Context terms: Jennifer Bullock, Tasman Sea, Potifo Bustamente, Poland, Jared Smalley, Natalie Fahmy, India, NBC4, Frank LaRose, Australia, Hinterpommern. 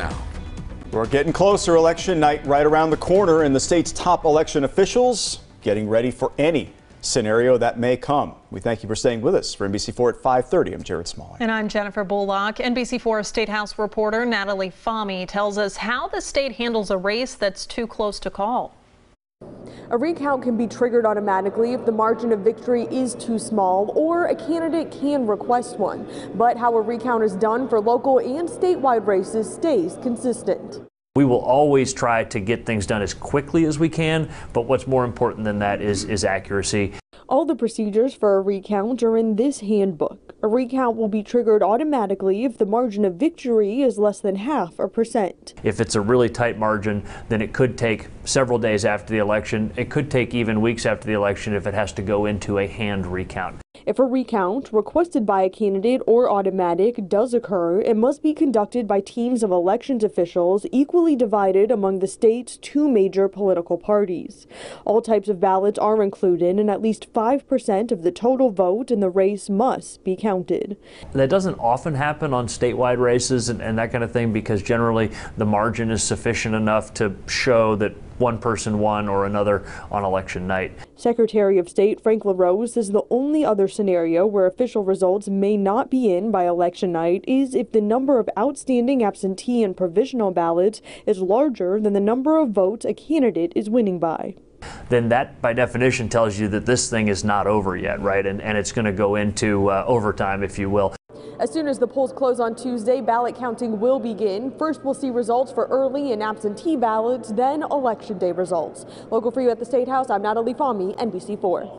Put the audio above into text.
now. We're getting closer. Election night right around the corner, and the state's top election officials getting ready for any scenario that may come. We thank you for staying with us. For NBC4 at 5:30, I'm Jared Smalley. And I'm Jennifer Bullock. NBC4 State House reporter Natalie Fahmy tells us how the state handles a race that's too close to call. A recount can be triggered automatically if the margin of victory is too small, or a candidate can request one. But how a recount is done for local and statewide races stays consistent. We will always try to get things done as quickly as we can, but what's more important than that is accuracy. All the procedures for a recount are in this handbook. A recount will be triggered automatically if the margin of victory is less than 0.5%. If it's a really tight margin, then it could take several days after the election. It could take even weeks after the election if it has to go into a hand recount. If a recount requested by a candidate or automatic does occur, it must be conducted by teams of elections officials equally divided among the state's two major political parties. All types of ballots are included, and at least 5% of the total vote in the race must be counted. That doesn't often happen on statewide races and that kind of thing, because generally the margin is sufficient enough to show that one person won or another on election night. Secretary of State Frank LaRose says the only other scenario where official results may not be in by election night is if the number of outstanding absentee and provisional ballots is larger than the number of votes a candidate is winning by. Then that, by definition, tells you that this thing is not over yet, right? And it's going to go into overtime, if you will. As soon as the polls close on Tuesday, ballot counting will begin. First, we'll see results for early and absentee ballots, then Election Day results. Local for you at the State House, I'm Natalie Fahmy, NBC4.